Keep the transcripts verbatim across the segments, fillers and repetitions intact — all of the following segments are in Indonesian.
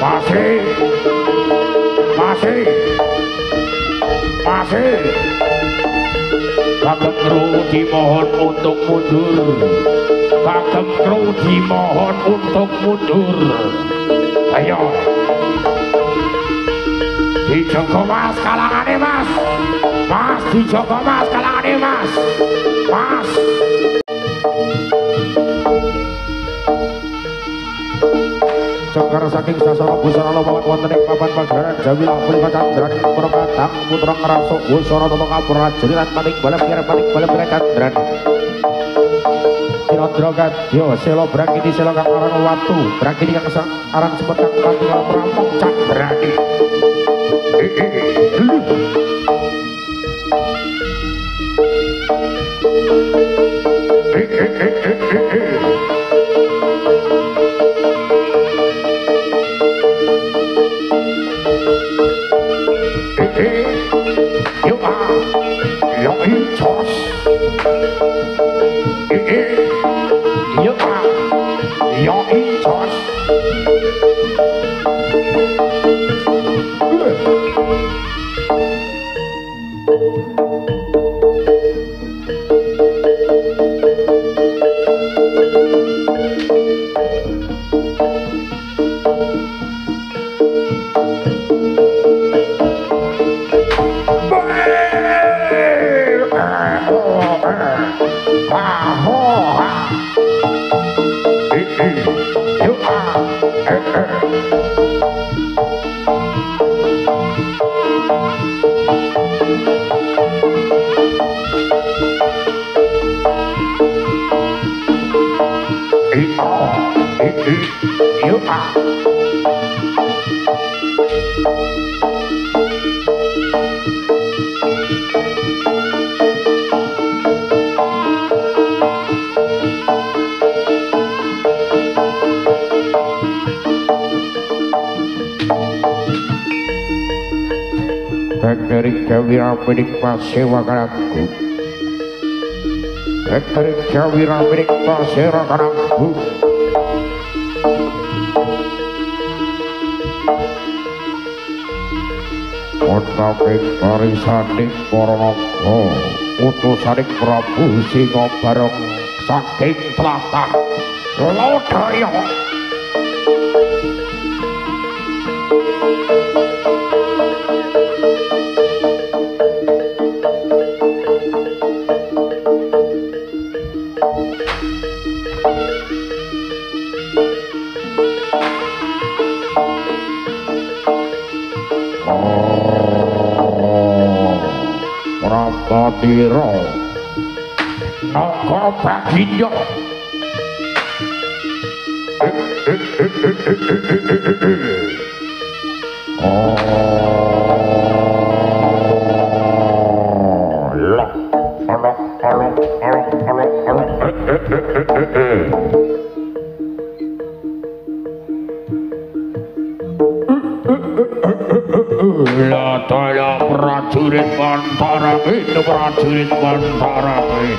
Masih, masih, masih. Kagem Rudi mohon untuk mundur. Kagem Rudi mohon untuk mundur. Ayo, dijogo mas kalangane mas, mas dijogo mas kalangane mas, mas. Cengkar saking sasana busana lawat wonten ing papan pagaran jawilah punika candran perkatang putra ngraso busana tata kaprajan lan panik balap kirep panik balap candran Sinodro kadya selo brakiti selo kang aran watu brakiti kang aran sepet kang pati prampok candrani Sewa kanakku, Hektarik Jawira milik pasera kanakku. Otapik parisanik Poronogo, utusanik Prabu Singo Barong saking tlatah Lodaya. Tiro Noko Baginyo prajurit Bantara Bina, prajurit Bantara Bina.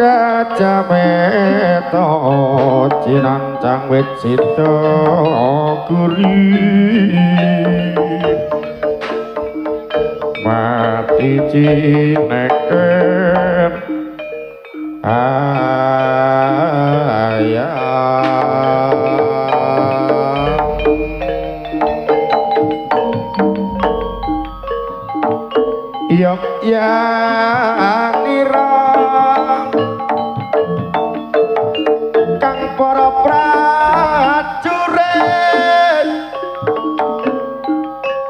Kacameta cinancang wit sida guri mati cineken ayam yok yang irang kang para prajurit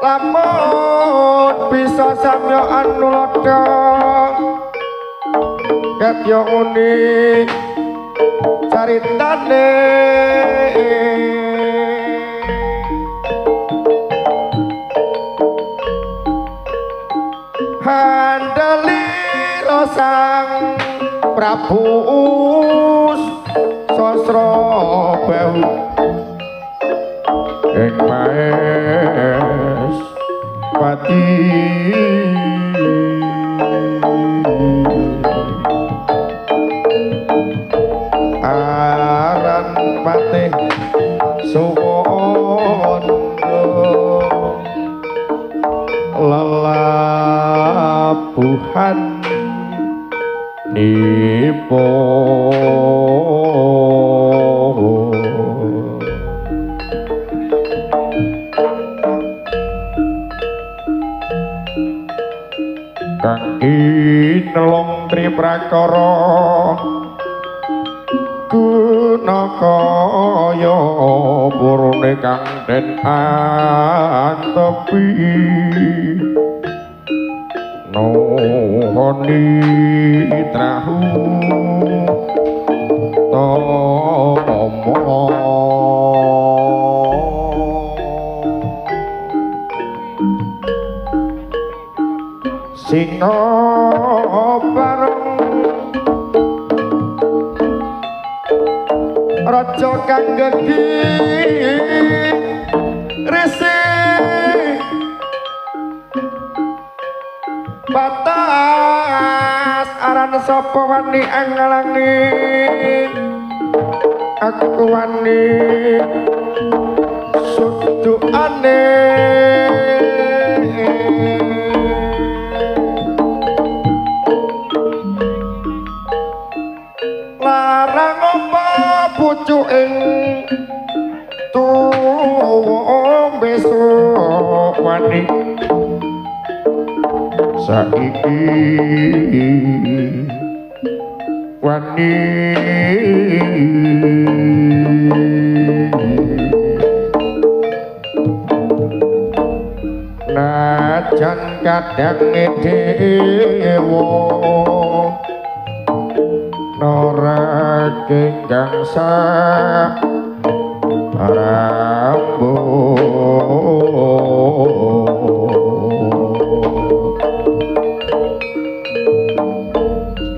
lamun bisa samya anu lada ketya unik caritane Handalira sang Prabu Sasrabahu ing Maespati aran patih suwon lelabuhan Nipoh kang inelong triprakara gunakaya purune kang den antepi Nuhoni trahu tomo singo barong raja kang gedhi resik batas aran sapa wani angalangi aku wani sudukane larang apa pucuking tuwa besok wani saiki wani najan kadang dewa ora kengkang sarambung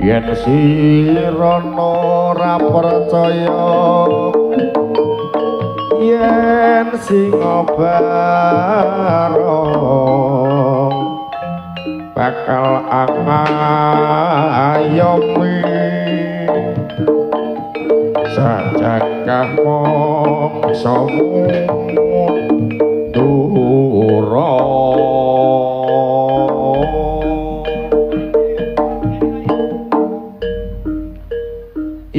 yen sira ora percaya yen singo barong bakal angayomi sajakah mongsomu turun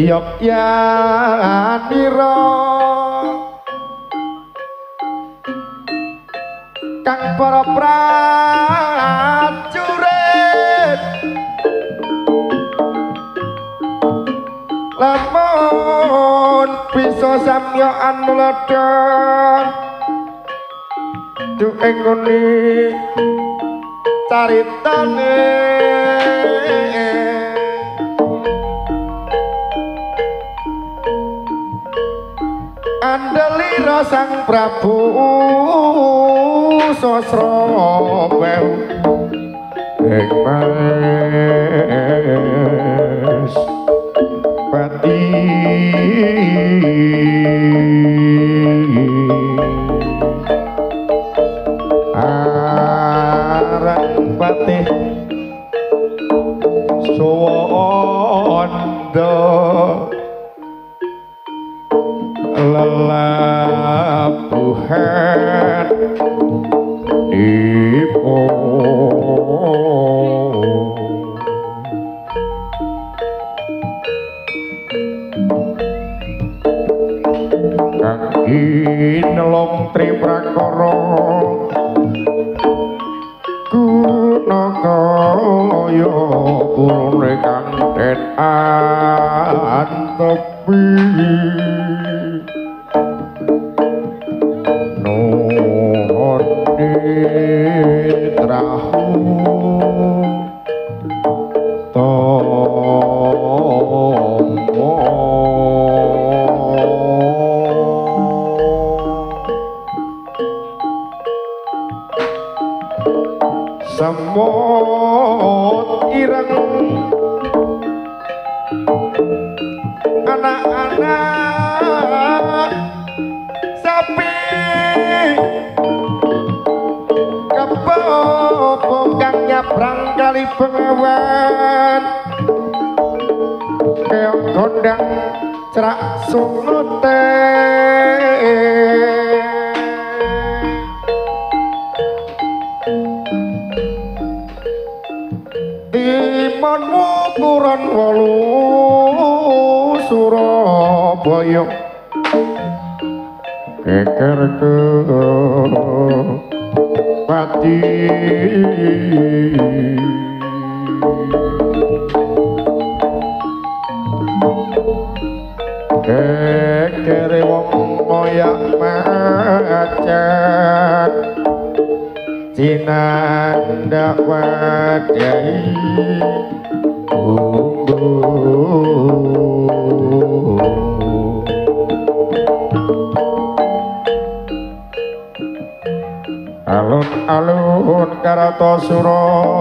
Yok yanira kang para prajurit lamun bisa samya anu lada dueng ngene caritane Andelira sang Prabu Sasrabahu ing Maespati aran patih suwon podo lelapuhan ipo kaki nelong tri prakara kunakaya purun kantet antepi nuhun trahu semut ireng anak-anak sapi kebobong kang nyabrang kali Bengawan keong gondang cerak sumute timonmu kurang walu Surabaya keker ke pati keker wong moyak macan Cinanda wadai umbu alun-alun Kartosuro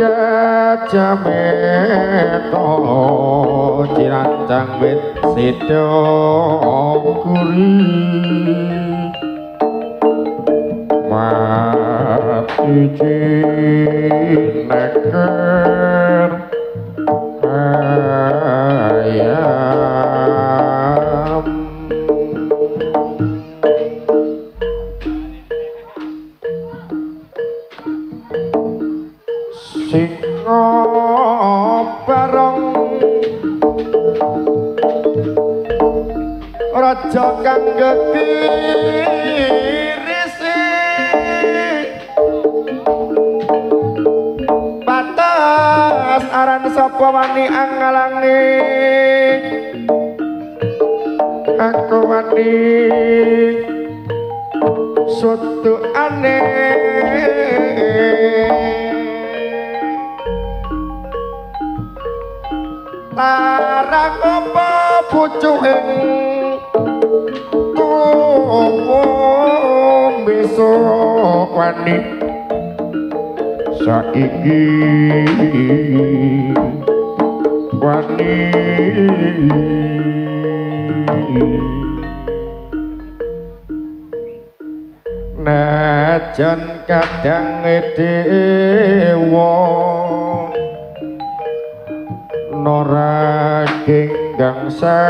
Gajah Meta Cirancang wit sido kuri Ijin neker ayam singo barong raja kang gede aran sapa wani angalangi aku wani soto ane larang apa pucuking tuwung besok wani saiki wani najan kadang dewa nora genggang sa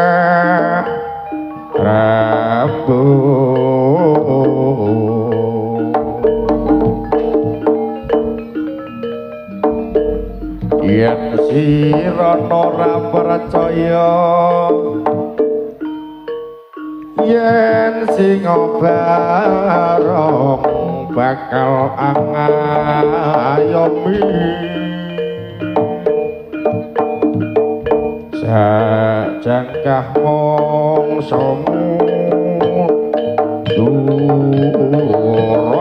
rabu yen sira ora percaya yen singo barong bakal angayomi sajangkah mongsomu dura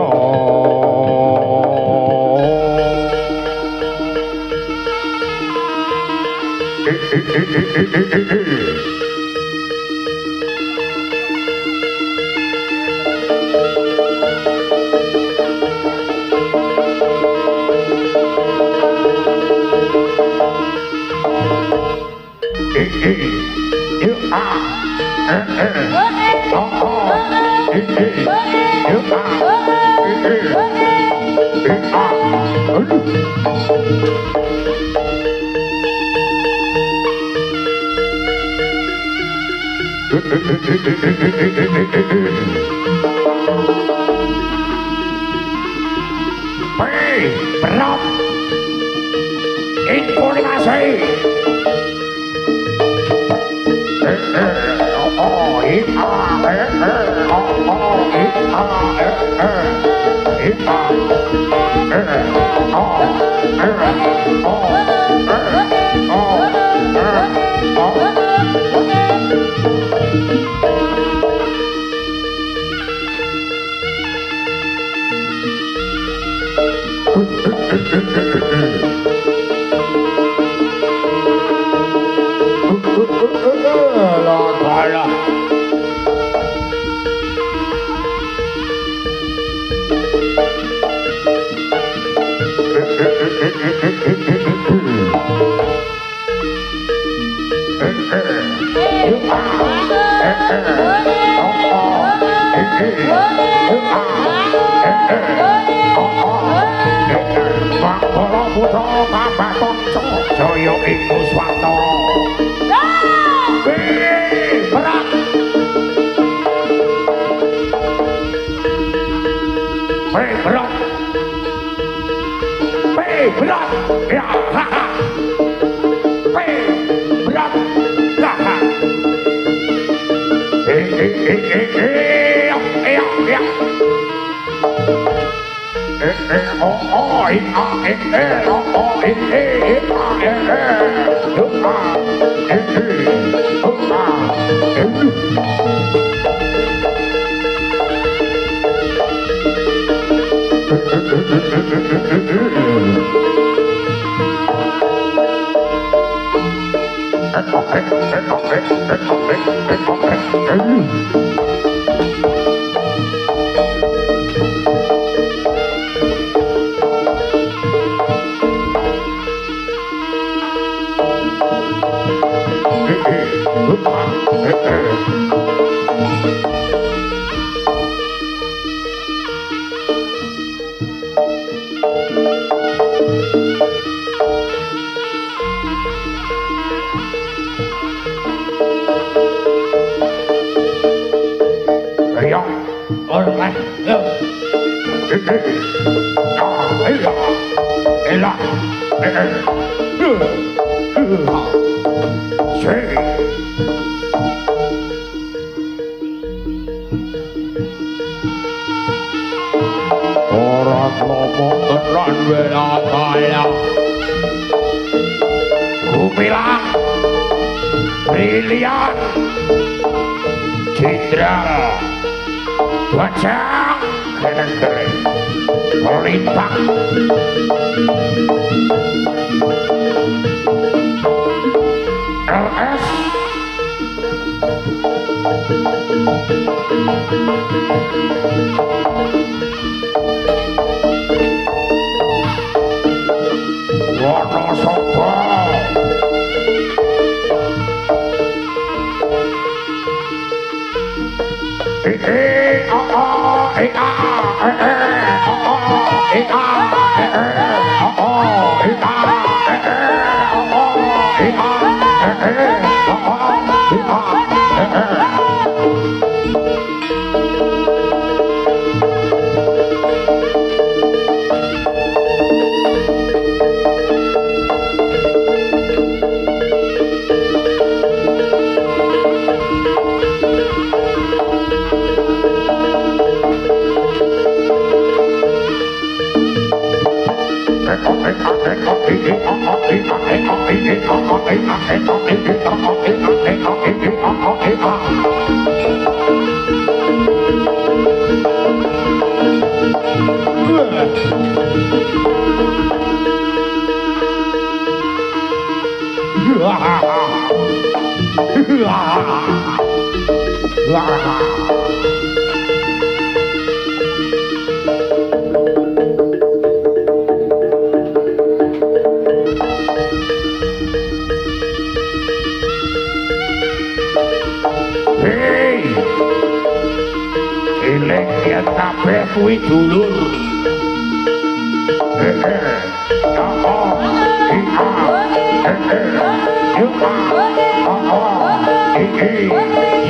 Perap informasi oh ita oh ita ita oh Manggolo Putro kabaton Joyo iku swantoro berat berat berat ya haha berat haha eh eh eh eh oh, it, ah, it, eh, oh, oh, it, eh, it, ah, eh, eh, oh, ah, eh, eh, oh, ah, eh, eh, you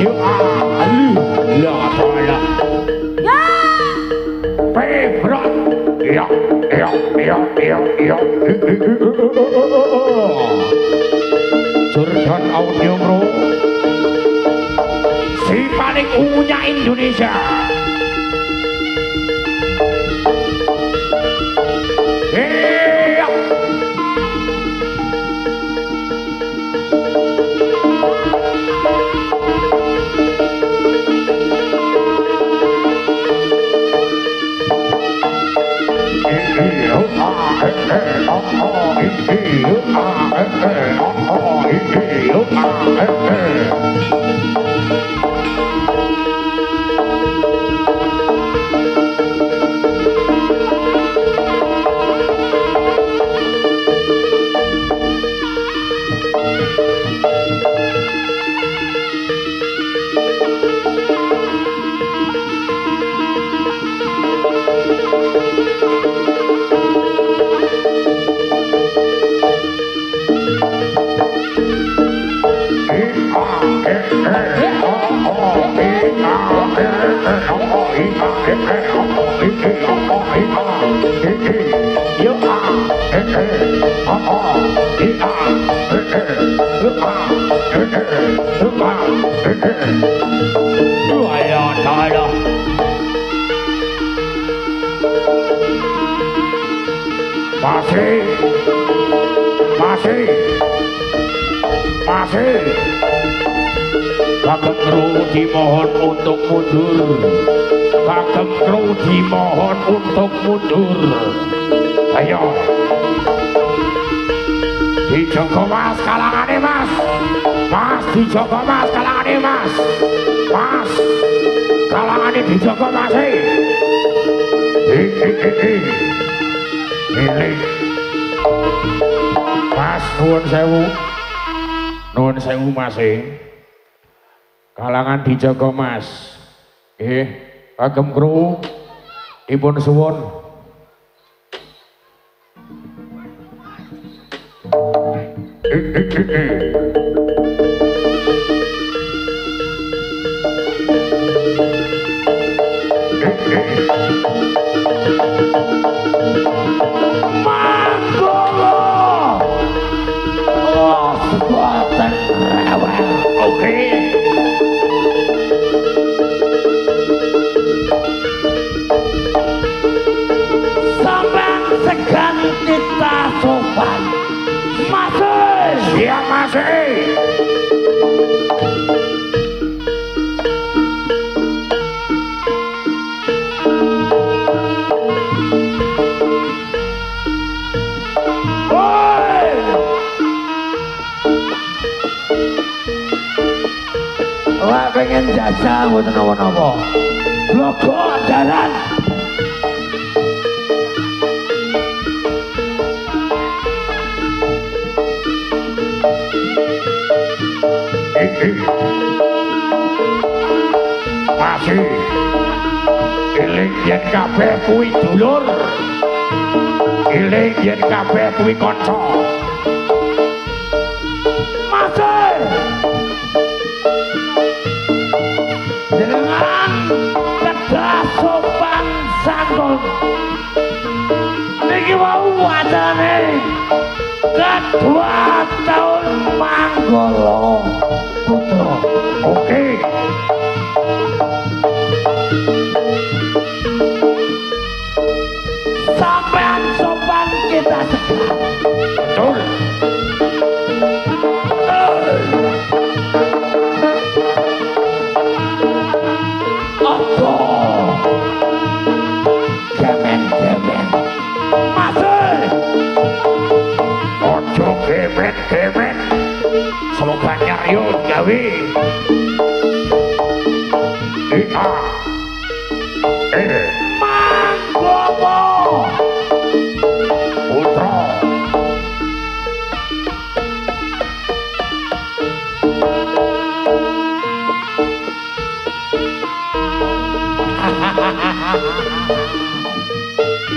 Jordan Audio Pro, si paling punya Indonesia. Masih, masih, masih. Kagem kru dimohon untuk mundur, kagem kru dimohon untuk mundur. Ayo, dijogo mas kalangane mas, mas dijogo mas kalangane mas, mas kalangane dijogo masih. Hi hi hi hi. Pilih mas nuwun sewu, nuwun sewu masih kalangan dijaga mas. Eh kagem kru dipun suwun eh, eh, eh, eh. Pengen jajah buat nopo-nopo logo jalan masih iling yen kabeh kuwi dulur, iling yen kabeh kuwi kanca masih. Dengan kedah sopan santun niki wau wacane kedua tahun Manggolo Putra. Oke, sampean sopan kita sekarang betul. Manggolo Putra.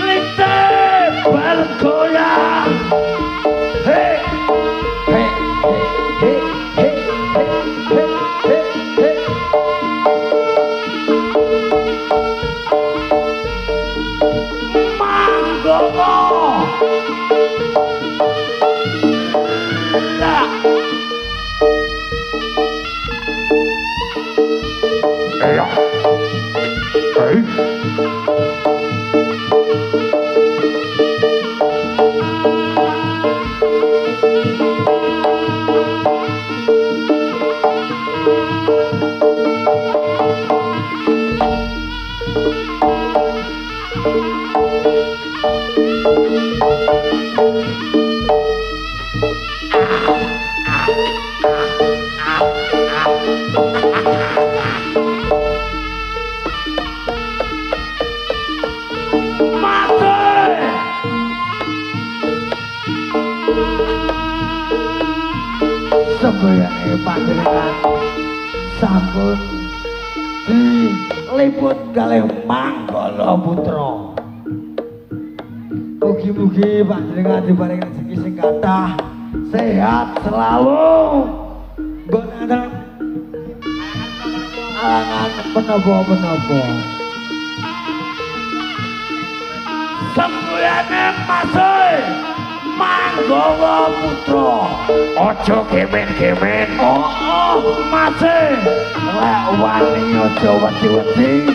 Lite bergoyang. Hei, hei, hei, hei, hei, hei, hei, hei. Sebayane panjenengan sampun diliput kalih Manggala Putra. Mugi-mugi panjenengan diparingi rezeki sing kathah, sehat selalu. Boten alangan menapa-menapa. Sembayane masih Manggala Putra, ojo kemen-kemen, oh oh masih lek wani ojo wedi-wedi,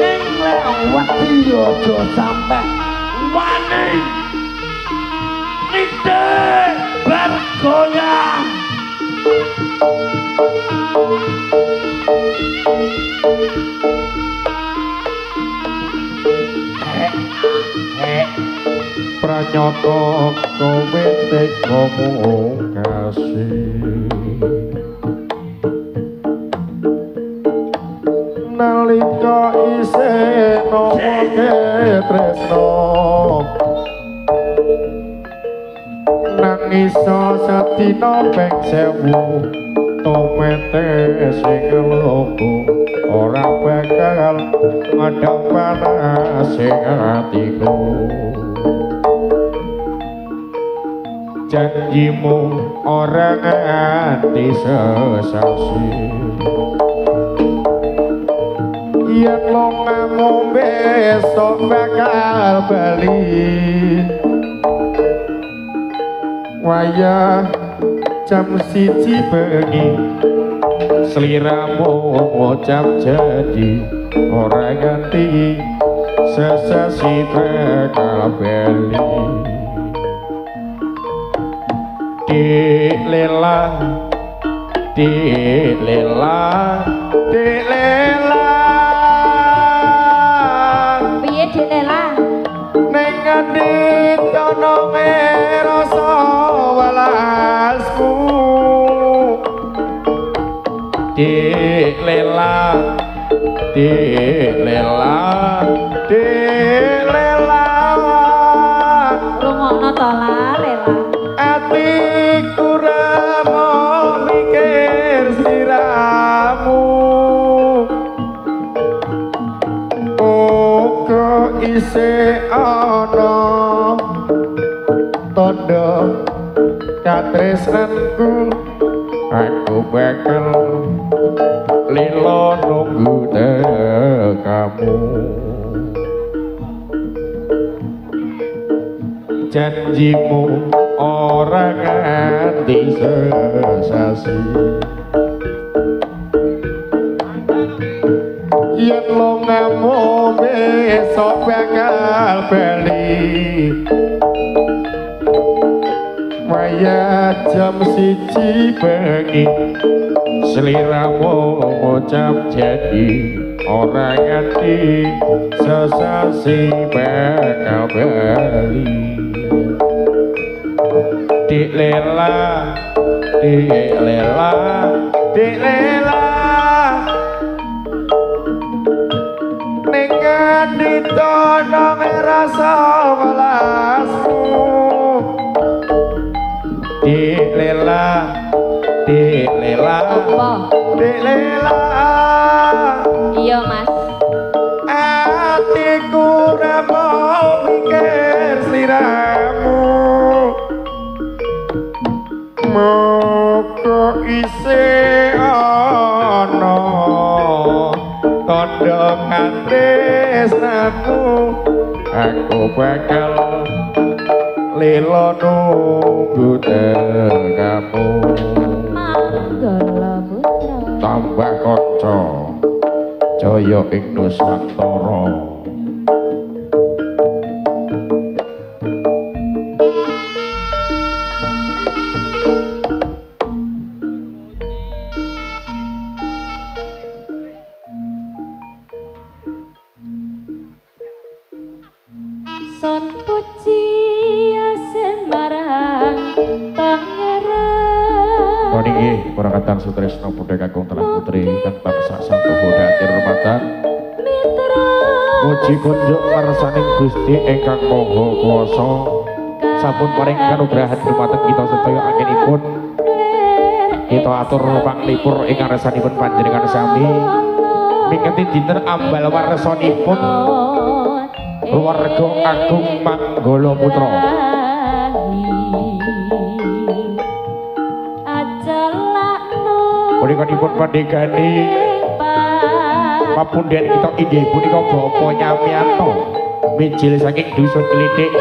ning lek wedi ojo sampe wani nindih bergoyang. Pranyoto kowe tekomu kasih nalika isih nomo ketresno nangisa satina ping sewu tomete sing loko ora bakal madhep panase atiku. Janjimu orang hati sesaksi yang longamu besok bakal bali wayah jam siji bengi seliramu ucap janji orang hati sesaksi bakal bali. Dik lela, dik lela, dik lela. Piye dik lela? Ning ndono rasa welasmu. Dik lela, dik lela, dik lela. Rumono to la lela. Atiku ra mau mikir sliramu uga isih ana tandha katresnanku aku bakal lila nunggu tekamu. Janjimu orang hati sesasi yang longamu besok bakal beli waya jam siji bengi seliramu ucap jadi orang hati sesasi bakal beli. Dik lela, dik lela, dik lela. Ning ditono ngrasa welasmu. Dik lela, dik lela, dik lela. Iya mas. Atiku ora mau mikir sliramu. Moko isih ana tandha katresnaku aku bakal lila nunggu tekamu. Manggala Putra tambah kanca jaya ing nusantara. Son puji asen marang pangeran. Koniki Purakatan Sutresno Budha Kakung Telah Putri dan bangsa Sang Buddha Tirmata. Muji kunjuk warsaning Gusti ingkang Maha Kuwasa sampun paring kanugrahan dumateng kita sedaya anggenipun kita atur panglipur ing ngarsanipun panjenengan sami mingeti dinten ambal warsanipun keluarga Agung Manggolo Putra. Punikanipun pandegani papundian kita inggih punika Bapak Nyamiyanto mijil saking dusun Klitik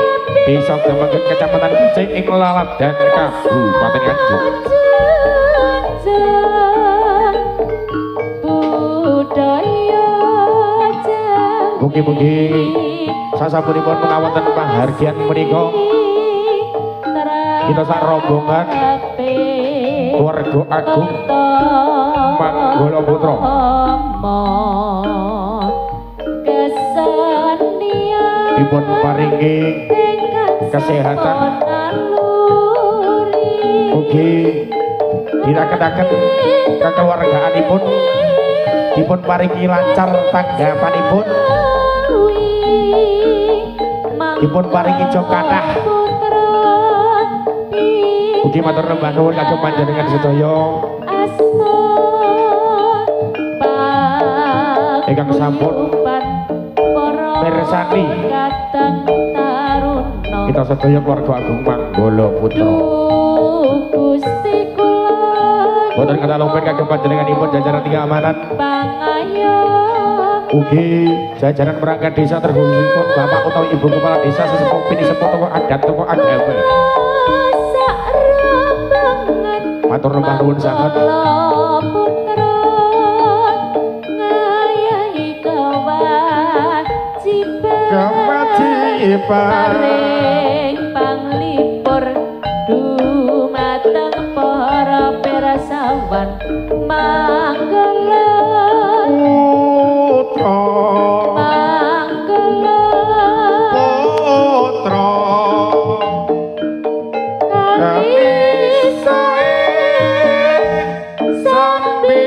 desa Gemengen kecamatan Kucing ing Laladan Kabupaten Nganjuk. Mugi-mugi sasampunipun kawontenan pahargyan punika kita sak rombongan keluarga Agung Manggolo Putra dipun paringi kesehatan mugi diraketaken kekeluargaanipun dipun paringi lancar tanggapanipun dipun paringi jokatah mugi matur nembah nuwun kagem panjenengan sedaya ingkang sampun mirsani kita sedaya keluarga Agung Manggolo Putra. Boten kathah luput kagem panjenenganipun jajaran tiga amanat ugi jajaran perangkat desa terkhususipun Bapak utawi Ibu Kepala Desa sesepuh pinisepuh tokoh adat tokoh agama. Matur nuwun nuwun sanget. Paring panglipur dumateng para pirsawan Manggolo Putra Manggolo Putra kami sae sambi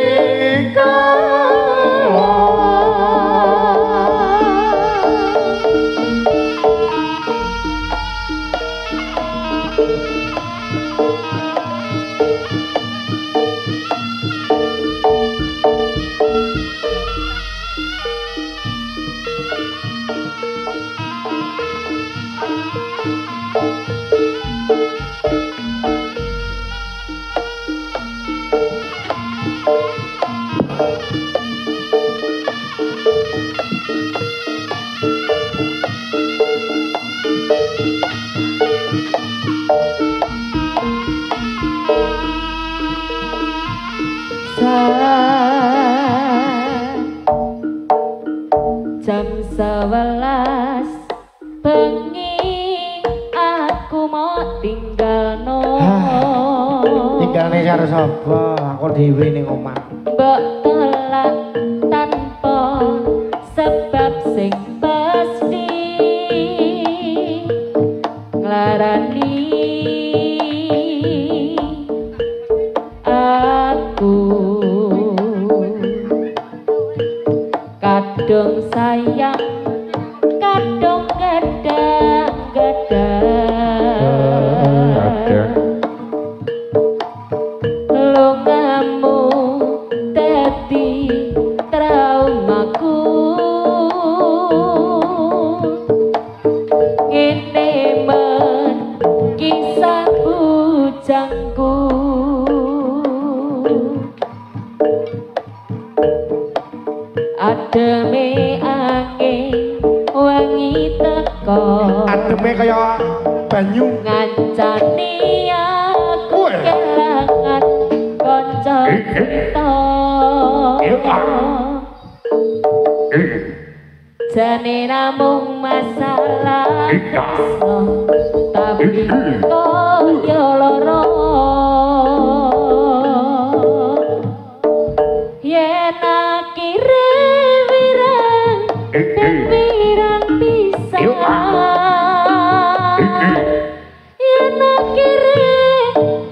Yen akhire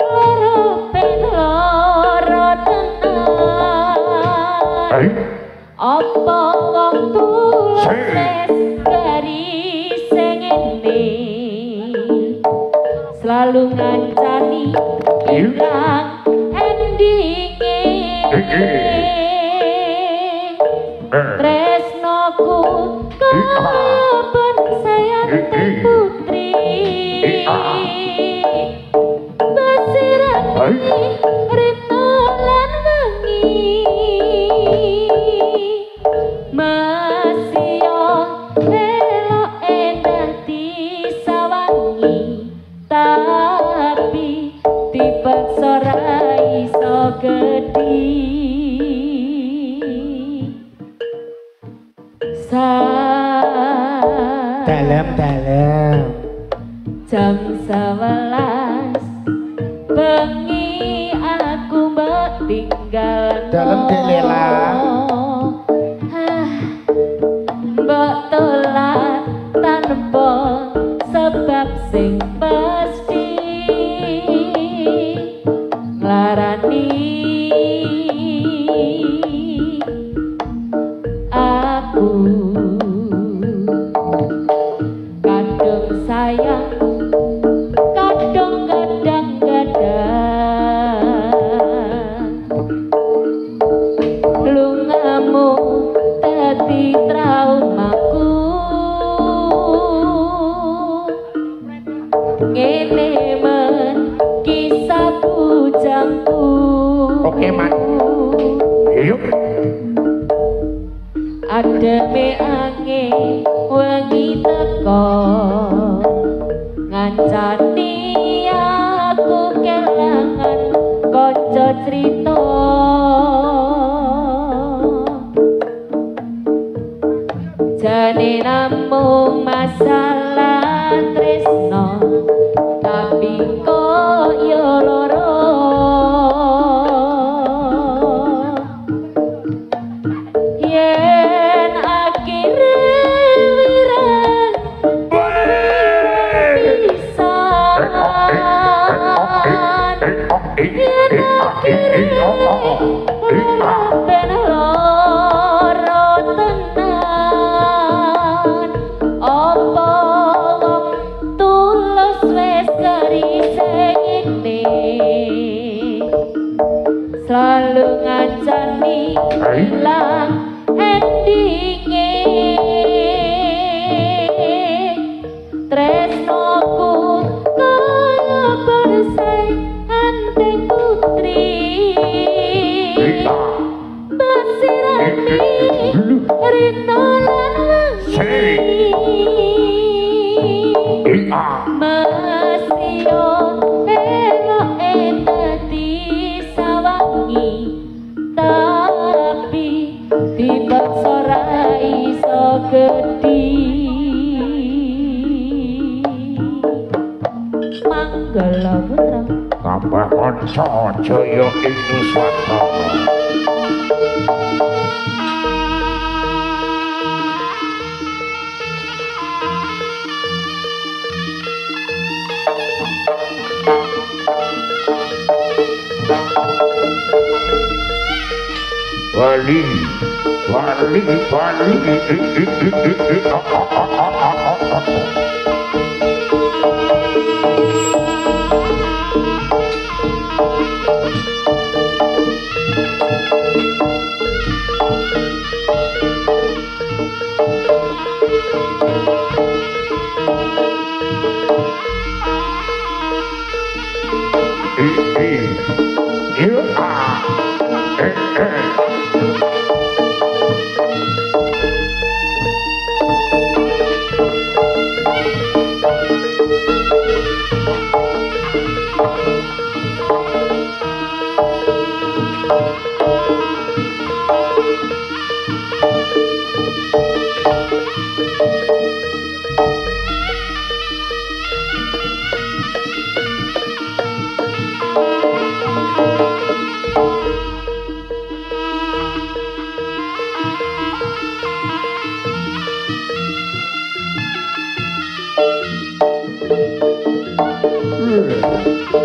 loro peno sukses dari sengende selalu ngancani ilang endinge tresnoku kapan sayang terputri basirani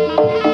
Thank you.